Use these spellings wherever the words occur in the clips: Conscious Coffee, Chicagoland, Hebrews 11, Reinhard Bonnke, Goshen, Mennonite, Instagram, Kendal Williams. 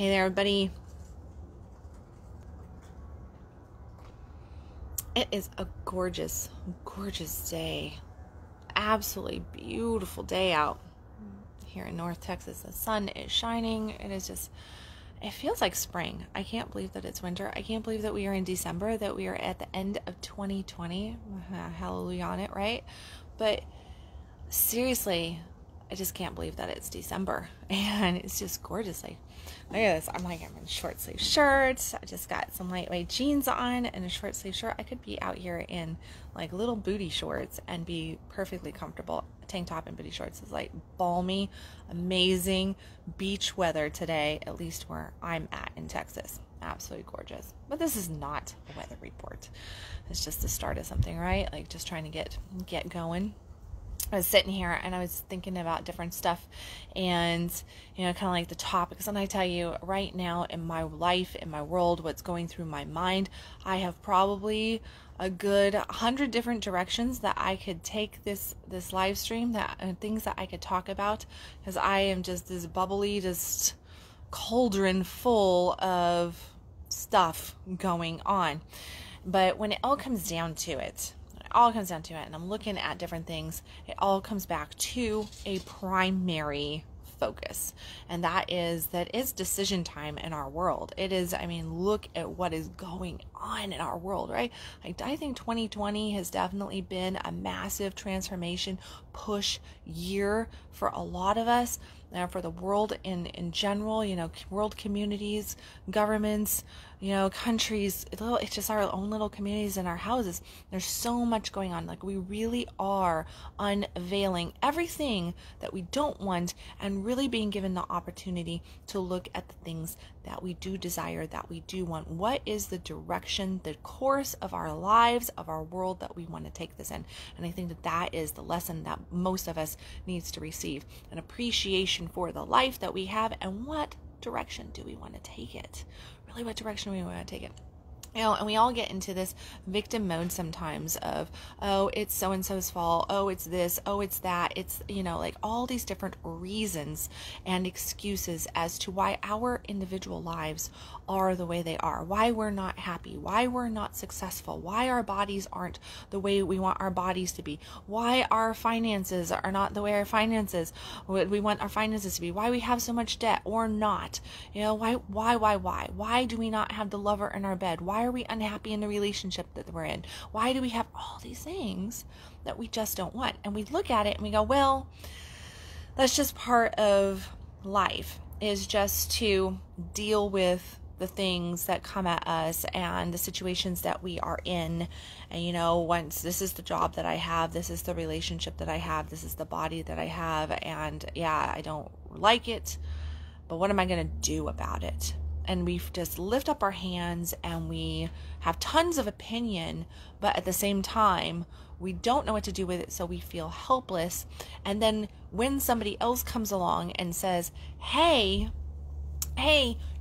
Hey there, everybody. It is a gorgeous, gorgeous day. Absolutely beautiful day out here in North Texas. The sun is shining. It is just, it feels like spring. I can't believe that it's winter. I can't believe that we are in December, that we are at the end of 2020. Hallelujah on it, right? But seriously, I just can't believe that it's December, and it's just gorgeous. Like, look at this. I'm in short sleeve shirts. I just got some lightweight jeans on and a short sleeve shirt. I could be out here in like little booty shorts and be perfectly comfortable. Tank top and booty shorts is like balmy, amazing beach weather today, at least where I'm at in Texas. Absolutely gorgeous. But this is not a weather report. It's just the start of something, right? Like just trying to get going. I was sitting here and I was thinking about different stuff and, you know, kind of like the topics. And I tell you right now in my life, in my world, what's going through my mind, I have probably a good 100 different directions that I could take this live stream, things that I could talk about, because I am just this bubbly, just cauldron full of stuff going on. But when it all comes down to it, and I'm looking at different things, it all comes back to a primary focus, and that is decision time in our world. It is, I mean, look at what is going on in our world, right? Like, I think 2020 has definitely been a massive transformation push year for a lot of us, and for the world in general, you know, world communities, governments, you know, countries. It's just our own little communities and our houses. There's so much going on. Like, we really are unveiling everything that we don't want and really being given the opportunity to look at the things that we do desire, that we do want. What is the direction, the course of our lives, of our world that we want to take this in? And I think that that is the lesson that most of us needs to receive, an appreciation for the life that we have and what direction do we want to take it. Really, what direction do we want to take it? You know, and we all get into this victim mode sometimes of, oh, it's so-and-so's fault. Oh, it's this. Oh, it's that. It's, you know, like all these different reasons and excuses as to why our individual lives are the way they are, why we're not happy, why we're not successful, why our bodies aren't the way we want our bodies to be, why our finances are not the way we want our finances to be, why we have so much debt or not, you know, why do we not have the lover in our bed? Why are we unhappy in the relationship that we're in? Why do we have all these things that we just don't want? And we look at it and we go, well, that's just part of life, is just to deal with the things that come at us and the situations that we are in. And, you know, once this is the job that I have, this is the relationship that I have, this is the body that I have, and yeah, I don't like it, but what am I going to do about it? And we just lift up our hands and we have tons of opinion, but at the same time, we don't know what to do with it, so we feel helpless. And then when somebody else comes along and says, hey,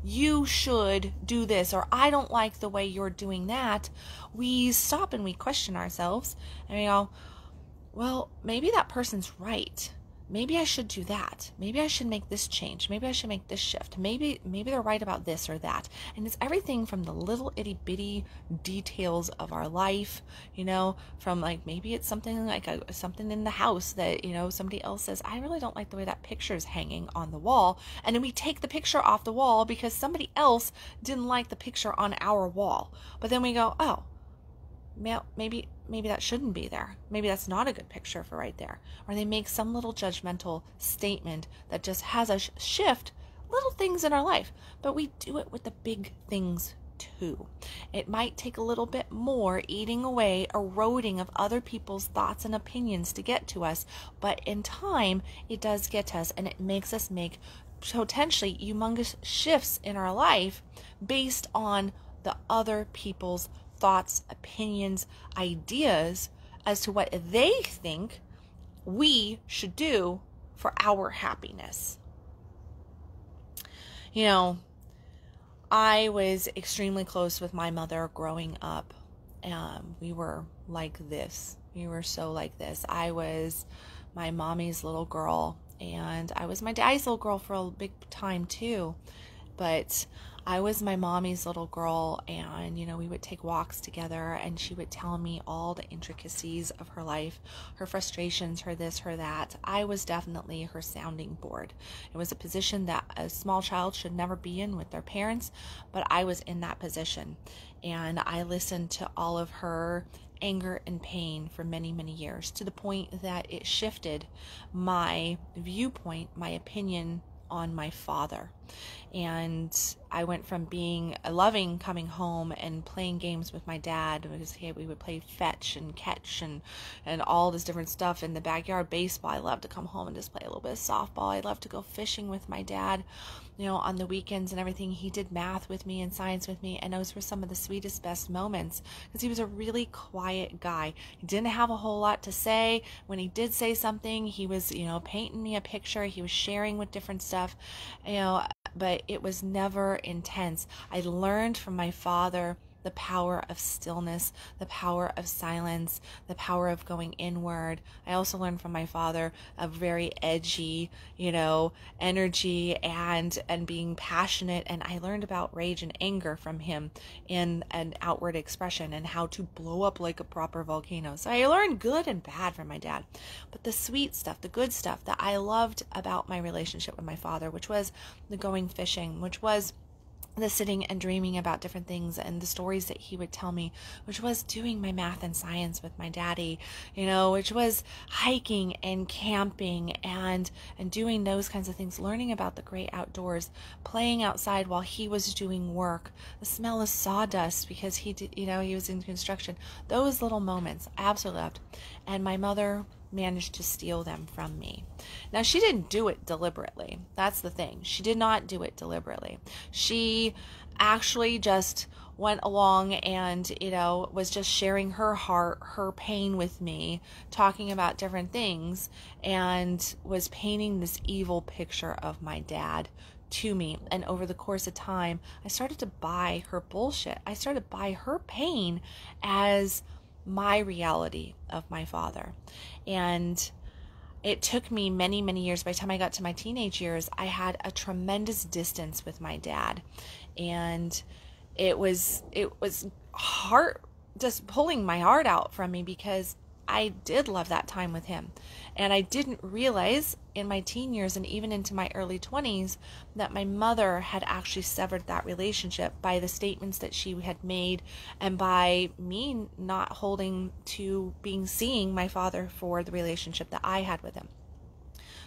you should do this, or I don't like the way you're doing that, we stop and we question ourselves and we go, well, maybe that person's right. Maybe I should do that. Maybe I should make this change. Maybe I should make this shift. Maybe they're right about this or that. And it's everything from the little itty bitty details of our life, you know, from like, maybe it's something like something in the house that, you know, somebody else says, I really don't like the way that picture's hanging on the wall. And then we take the picture off the wall because somebody else didn't like the picture on our wall. But then we go, oh, maybe that shouldn't be there. Maybe that's not a good picture for right there. Or they make some little judgmental statement that just has us shift little things in our life. But we do it with the big things too. It might take a little bit more eating away, eroding of other people's thoughts and opinions to get to us. But in time, it does get to us, and it makes us make potentially humongous shifts in our life based on the other people's thoughts, opinions, ideas as to what they think we should do for our happiness. You know, I was extremely close with my mother growing up. We were like this. We were so like this. I was my mommy's little girl, and I was my daddy's little girl for a big time too. but I was my mommy's little girl, and you know, we would take walks together and she would tell me all the intricacies of her life, her frustrations, her this, her that. I was definitely her sounding board. It was a position that a small child should never be in with their parents, but I was in that position, and I listened to all of her anger and pain for many, many years, to the point that it shifted my viewpoint, my opinion on my father. And I went from being a loving, coming home and playing games with my dad, because we would play fetch and catch and all this different stuff in the backyard, baseball. I loved to come home and just play a little bit of softball. I loved to go fishing with my dad, you know, on the weekends and everything. He did math with me and science with me, and those were some of the sweetest, best moments, because he was a really quiet guy. He didn't have a whole lot to say. When he did say something, he was, you know, painting me a picture. He was sharing with different stuff, you know, but it was never intense. I learned from my father the power of stillness, the power of silence, the power of going inward. I also learned from my father a very edgy, you know, energy and being passionate. And I learned about rage and anger from him in an outward expression, and how to blow up like a proper volcano. So I learned good and bad from my dad. But the sweet stuff, the good stuff that I loved about my relationship with my father, which was the going fishing, which was the sitting and dreaming about different things, and the stories that he would tell me, which was doing my math and science with my daddy, you know, which was hiking and camping and doing those kinds of things, learning about the great outdoors, playing outside while he was doing work, the smell of sawdust because he did, you know, he was in construction. Those little moments I absolutely loved, and my mother managed to steal them from me. Now, she didn't do it deliberately. That's the thing. She did not do it deliberately. She actually just went along and, you know, was just sharing her heart, her pain with me, talking about different things, and was painting this evil picture of my dad to me. And over the course of time, I started to buy her bullshit. I started to buy her pain as my reality of my father. And it took me many, many years. By the time I got to my teenage years, I had a tremendous distance with my dad, and it was heart, just pulling my heart out from me, because I did love that time with him. And I didn't realize in my teen years, and even into my early 20s, that my mother had actually severed that relationship by the statements that she had made, and by me not holding to seeing my father for the relationship that I had with him.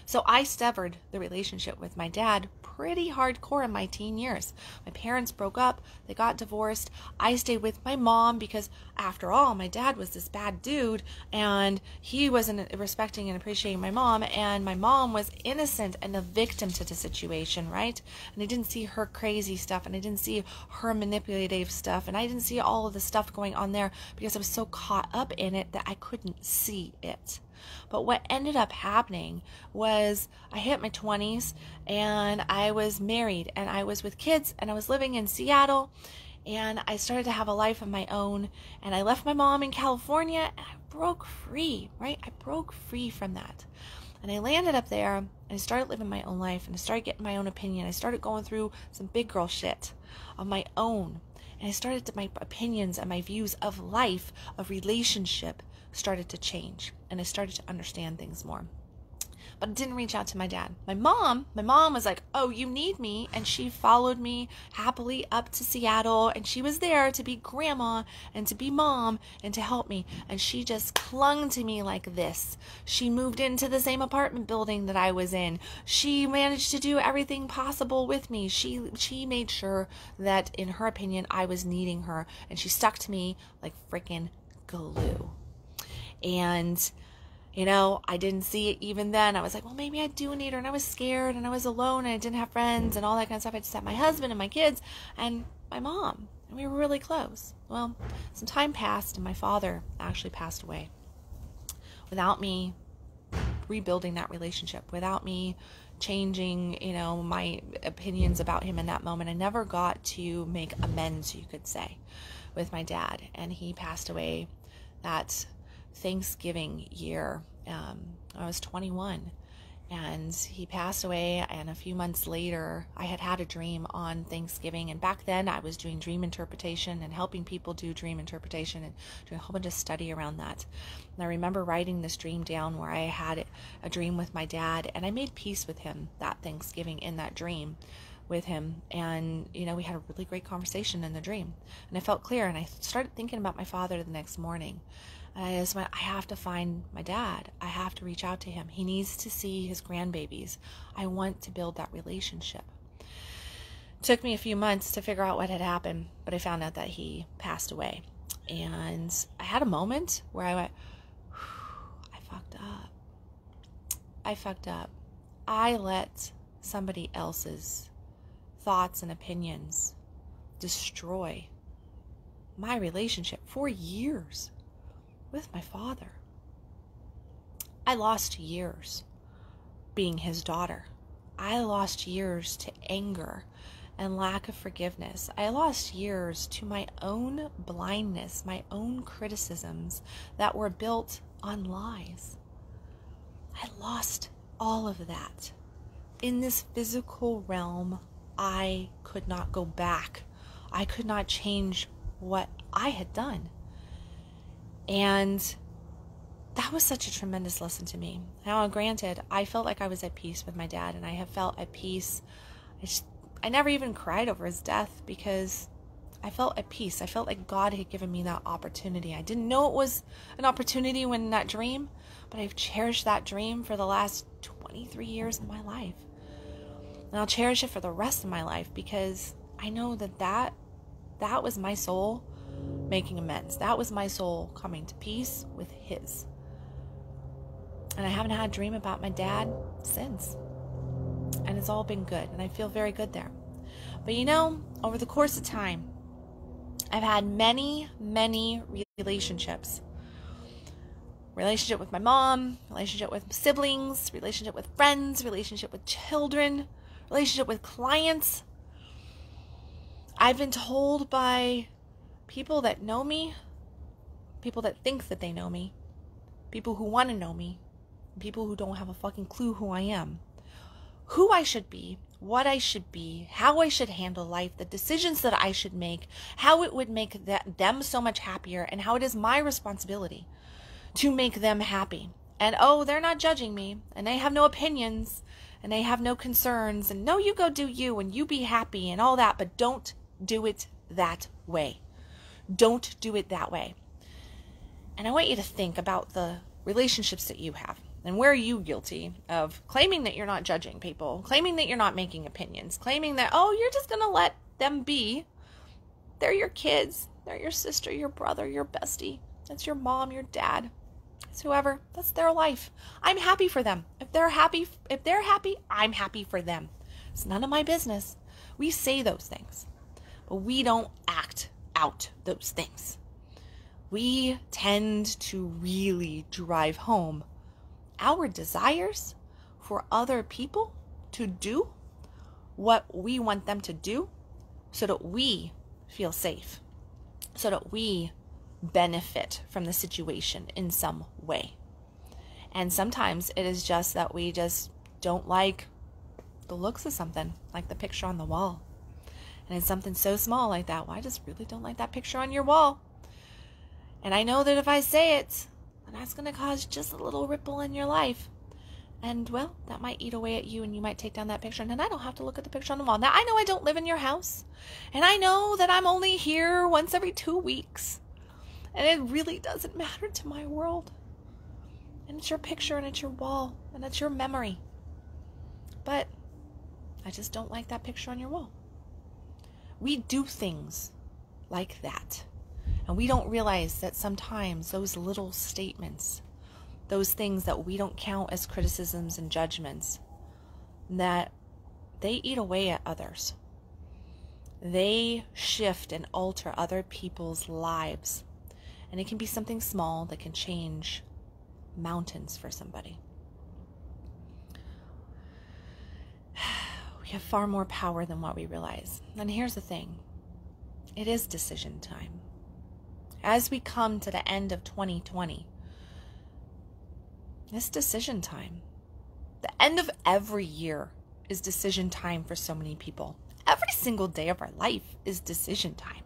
So I severed the relationship with my dad pretty hardcore in my teen years. My parents broke up, they got divorced. I stayed with my mom because, after all, my dad was this bad dude, and he wasn't respecting and appreciating my mom, and my mom was innocent and a victim to the situation, right? And I didn't see her crazy stuff, and I didn't see her manipulative stuff, and I didn't see all of the stuff going on there, because I was so caught up in it that I couldn't see it. But what ended up happening was I hit my 20s, and I was married, and I was with kids, and I was living in Seattle, and I started to have a life of my own, and I left my mom in California, and I broke free, right? I broke free from that. And I landed up there, and I started living my own life, and I started getting my own opinion. I started going through some big girl shit on my own, and I started to, my opinions and my views of life, of relationship, started to change, and I started to understand things more. But I didn't reach out to my dad. My mom was like, oh, you need me, and she followed me happily up to Seattle, and she was there to be grandma and to be mom and to help me, and she just clung to me like this. She moved into the same apartment building that I was in. She managed to do everything possible with me. She made sure that, in her opinion, I was needing her, and she stuck to me like freaking glue. And, you know, I didn't see it even then. I was like, well, maybe I do need her. And I was scared, and I was alone, and I didn't have friends and all that kind of stuff. I just had my husband and my kids and my mom, and we were really close. Well, some time passed, and my father actually passed away without me rebuilding that relationship, without me changing, you know, my opinions about him in that moment. I never got to make amends, you could say, with my dad. And he passed away that Thanksgiving year. I was 21, and he passed away. And a few months later, I had had a dream on Thanksgiving. And back then I was doing dream interpretation and helping people do dream interpretation and doing a whole bunch of study around that. And I remember writing this dream down where I had a dream with my dad, and I made peace with him that Thanksgiving in that dream with him. And, you know, we had a really great conversation in the dream, and I felt clear. And I started thinking about my father the next morning. I just went, I have to find my dad. I have to reach out to him. He needs to see his grandbabies. I want to build that relationship. It took me a few months to figure out what had happened, but I found out that he passed away. And I had a moment where I went, I fucked up. I fucked up. I let somebody else's thoughts and opinions destroy my relationship for years with my father. I lost years being his daughter. I lost years to anger and lack of forgiveness. I lost years to my own blindness, my own criticisms that were built on lies. I lost all of that. In this physical realm, I could not go back. I could not change what I had done. And that was such a tremendous lesson to me. Now, granted, I felt like I was at peace with my dad, and I have felt at peace. I never even cried over his death because I felt at peace. I felt like God had given me that opportunity. I didn't know it was an opportunity when that dream, but I've cherished that dream for the last 23 years of my life. And I'll cherish it for the rest of my life because I know that that was my soul making amends. That was my soul coming to peace with his. And I haven't had a dream about my dad since. And it's all been good. And I feel very good there. But you know, over the course of time, I've had many, many relationships. Relationship with my mom, relationship with siblings, relationship with friends, relationship with children, relationship with clients. I've been told by people that know me, people that think that they know me, people who want to know me, people who don't have a fucking clue who I am, who I should be, what I should be, how I should handle life, the decisions that I should make, how it would make them so much happier, and how it is my responsibility to make them happy. And oh, they're not judging me, and they have no opinions, and they have no concerns, and no, you go do you, and you be happy, and all that, but don't do it that way. Don't do it that way. And I want you to think about the relationships that you have and where are you guilty of claiming that you're not judging people, claiming that you're not making opinions, claiming that, oh, you're just going to let them be. They're your kids. They're your sister, your brother, your bestie. That's your mom, your dad. It's whoever. That's their life. I'm happy for them. If they're happy, I'm happy for them. It's none of my business. We say those things, but we don't act out those things. We tend to really drive home our desires for other people to do what we want them to do so that we feel safe, so that we benefit from the situation in some way. And sometimes it is just that we just don't like the looks of something, like the picture on the wall. And it's something so small like that. Well, I just really don't like that picture on your wall. And I know that if I say it, then that's going to cause just a little ripple in your life. And, well, that might eat away at you, and you might take down that picture. And then I don't have to look at the picture on the wall. Now, I know I don't live in your house. And I know that I'm only here once every 2 weeks. And it really doesn't matter to my world. And it's your picture, and it's your wall, and it's your memory. But I just don't like that picture on your wall. We do things like that, and we don't realize that sometimes those little statements, those things that we don't count as criticisms and judgments, that they eat away at others. They shift and alter other people's lives, and it can be something small that can change mountains for somebody. We have far more power than what we realize. And here's the thing. It is decision time. As we come to the end of 2020, it's decision time. The end of every year is decision time for so many people. Every single day of our life is decision time.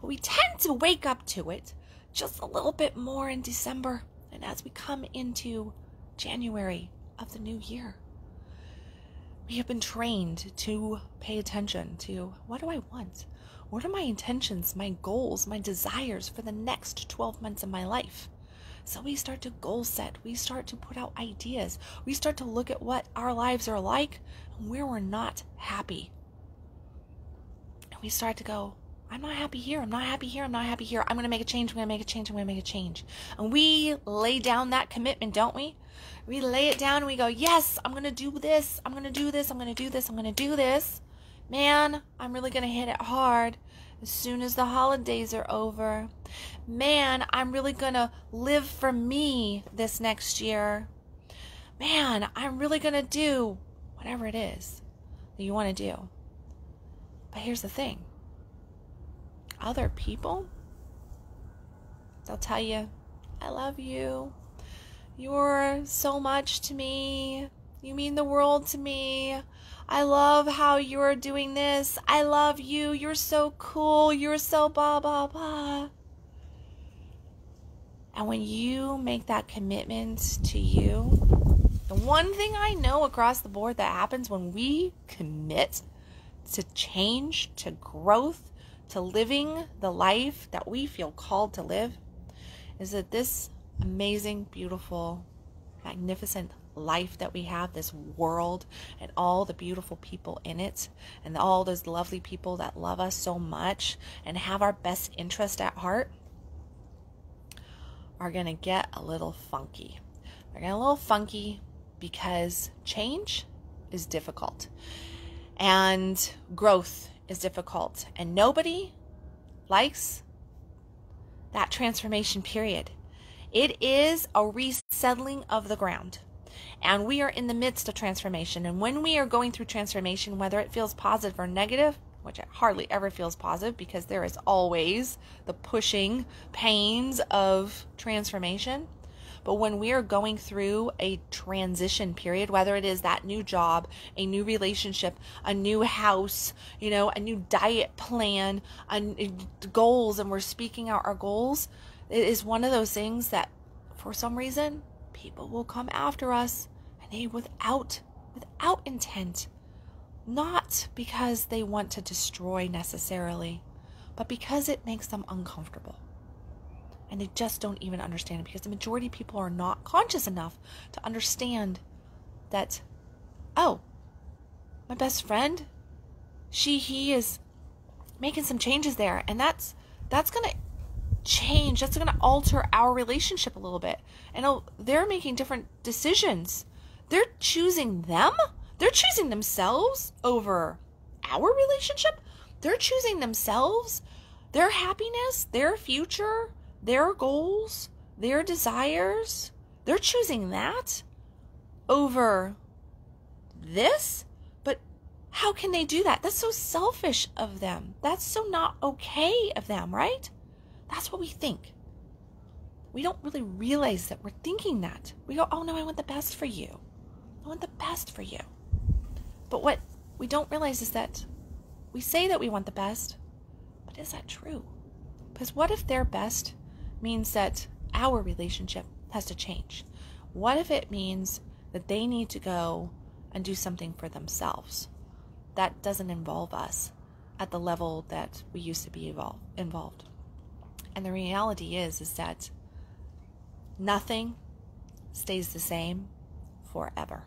But we tend to wake up to it just a little bit more in December and as we come into January of the new year. We have been trained to pay attention to, what do I want? What are my intentions, my goals, my desires for the next 12 months of my life? So we start to goal set, we start to put out ideas, we start to look at what our lives are like and where we're not happy. And we start to go, I'm not happy here, I'm not happy here, I'm not happy here, I'm gonna make a change, I'm gonna make a change, I'm gonna make a change. And we lay down that commitment, don't we? We lay it down and we go, yes, I'm gonna do this, I'm gonna do this, I'm gonna do this, I'm gonna do this. Man, I'm really gonna hit it hard as soon as the holidays are over. Man, I'm really gonna live for me this next year. Man, I'm really gonna do whatever it is that you wanna do. But here's the thing. Other people, they'll tell you, I love you, you're so much to me, you mean the world to me, I love how you're doing this, I love you, you're so cool, you're so blah blah blah. And when you make that commitment to you, the one thing I know across the board that happens when we commit to change, to growth, to living the life that we feel called to live, is that this amazing, beautiful, magnificent life that we have, this world and all the beautiful people in it and all those lovely people that love us so much and have our best interest at heart, are gonna get a little funky. They're gonna get a little funky because change is difficult and growth is difficult, and nobody likes that transformation period. It is a resettling of the ground, and we are in the midst of transformation. And when we are going through transformation, whether it feels positive or negative, which it hardly ever feels positive because there is always the pushing pains of transformation. But when we are going through a transition period, whether it is that new job, a new relationship, a new house, you know, a new diet plan, goals, and we're speaking out our goals, it is one of those things that for some reason people will come after us, and they without intent, not because they want to destroy necessarily, but because it makes them uncomfortable. And they just don't even understand it, because the majority of people are not conscious enough to understand that, oh, my best friend, he is making some changes there, and that's gonna change, that's gonna alter our relationship a little bit. And they're making different decisions. They're choosing themselves over our relationship. They're choosing themselves, their happiness, their future, their goals, their desires. They're choosing that over this. But how can they do that? That's so selfish of them. That's so not okay of them, right? That's what we think. We don't really realize that we're thinking that. We go, oh no, I want the best for you. I want the best for you. But what we don't realize is that we say that we want the best, but is that true? Because what if their best means that our relationship has to change? What if it means that they need to go and do something for themselves that doesn't involve us at the level that we used to be involved? And the reality is that nothing stays the same forever.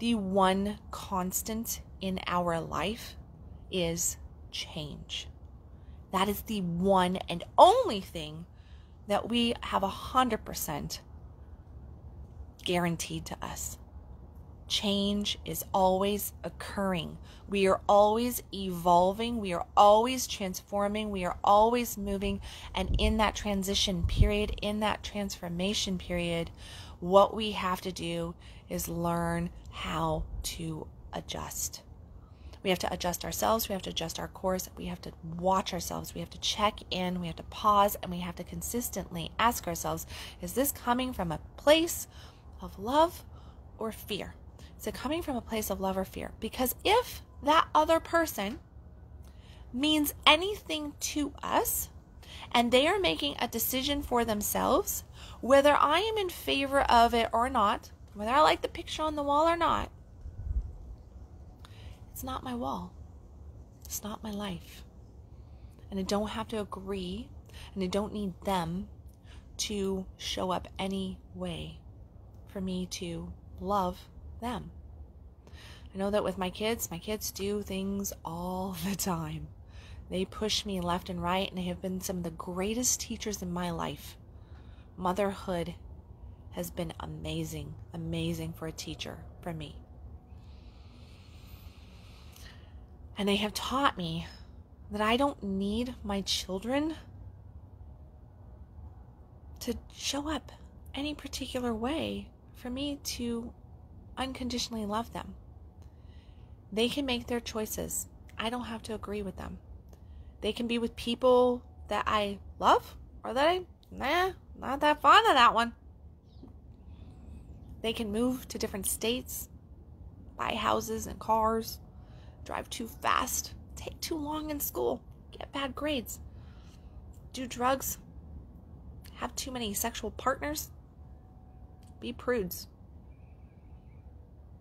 The one constant in our life is change. That is the one and only thing that we have 100% guaranteed to us. Change is always occurring. We are always evolving. We are always transforming. We are always moving. And in that transition period, in that transformation period, what we have to do is learn how to adjust. We have to adjust ourselves, we have to adjust our course, we have to watch ourselves, we have to check in, we have to pause, and we have to consistently ask ourselves, is this coming from a place of love or fear. Is it coming from a place of love or fear? Because if that other person means anything to us and they are making a decision for themselves, whether I am in favor of it or not, whether I like the picture on the wall or not, it's not my wall. It's not my life. And I don't have to agree, and I don't need them to show up any way for me to love them. I know that with my kids do things all the time. They push me left and right, and they have been some of the greatest teachers in my life. Motherhood has been amazing, amazing for a teacher, for me. And they have taught me that I don't need my children to show up any particular way for me to unconditionally love them. They can make their choices. I don't have to agree with them. They can be with people that I love or that not that fond of that one. They can move to different states, buy houses and cars, drive too fast, take too long in school, get bad grades, do drugs, have too many sexual partners, be prudes,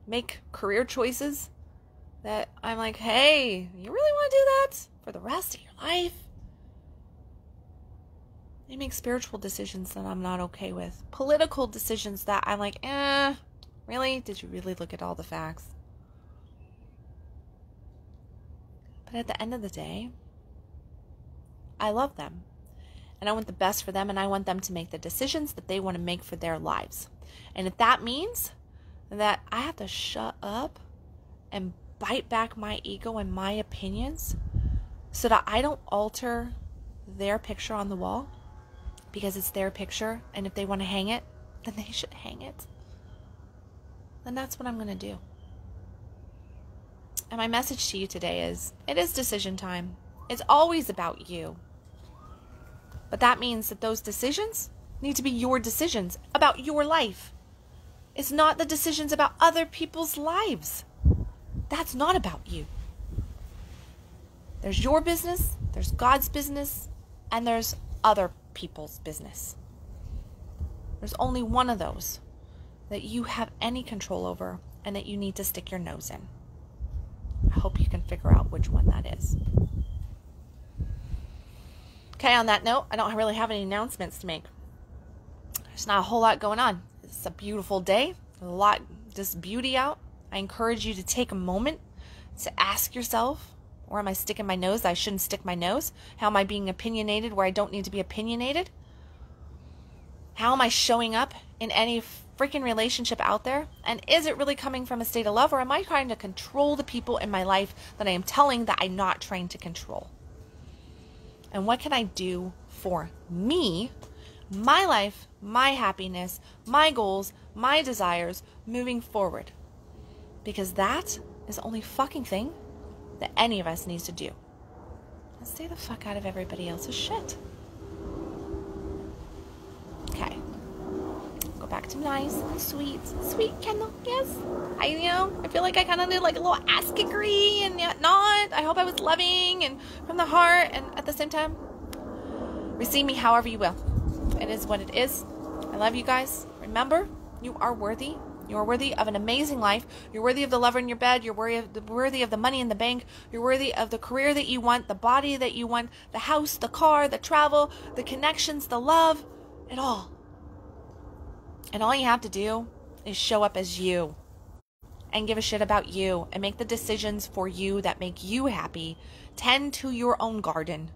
make career choices that I'm like, hey, you really want to do that for the rest of your life? They make spiritual decisions that I'm not okay with, political decisions that I'm like, really? Did you really look at all the facts? But at the end of the day, I love them. And I want the best for them, and I want them to make the decisions that they want to make for their lives. And if that means that I have to shut up and bite back my ego and my opinions so that I don't alter their picture on the wall, because it's their picture, and if they want to hang it, then they should hang it, then that's what I'm going to do. And my message to you today is, it is decision time. It's always about you. But that means that those decisions need to be your decisions about your life. It's not the decisions about other people's lives. That's not about you. There's your business, there's God's business, and there's other people's business. There's only one of those that you have any control over and that you need to stick your nose in. I hope you can figure out which one that is. Okay, on that note, I don't really have any announcements to make. There's not a whole lot going on. It's a beautiful day. A lot, just beauty out. I encourage you to take a moment to ask yourself, where am I sticking my nose? I shouldn't stick my nose. How am I being opinionated where I don't need to be opinionated? How am I showing up in any freaking relationship out there? And is it really coming from a state of love, or am I trying to control the people in my life that I am telling that I'm not trying to control? And what can I do for me, my life, my happiness, my goals, my desires moving forward? Because that is the only fucking thing that any of us needs to do. And stay the fuck out of everybody else's shit. Okay. Go back to nice, sweet Kendal. Yes. I feel like I kind of did like a little ass kickery and yet not. I hope I was loving and from the heart, and at the same time, receive me however you will. It is what it is. I love you guys. Remember, you are worthy. You are worthy of an amazing life. You're worthy of the lover in your bed. You're worthy of the money in the bank. You're worthy of the career that you want, the body that you want, the house, the car, the travel, the connections, the love, it all. And all you have to do is show up as you and give a shit about you and make the decisions for you that make you happy. Tend to your own garden.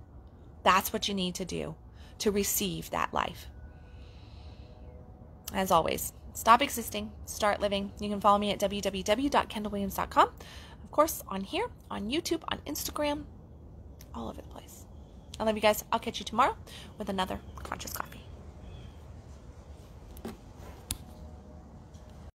That's what you need to do to receive that life. As always, stop existing, start living. You can follow me at www.kendalwilliams.com. Of course, on here, on YouTube, on Instagram, all over the place. I love you guys. I'll catch you tomorrow with another Conscious Coffee.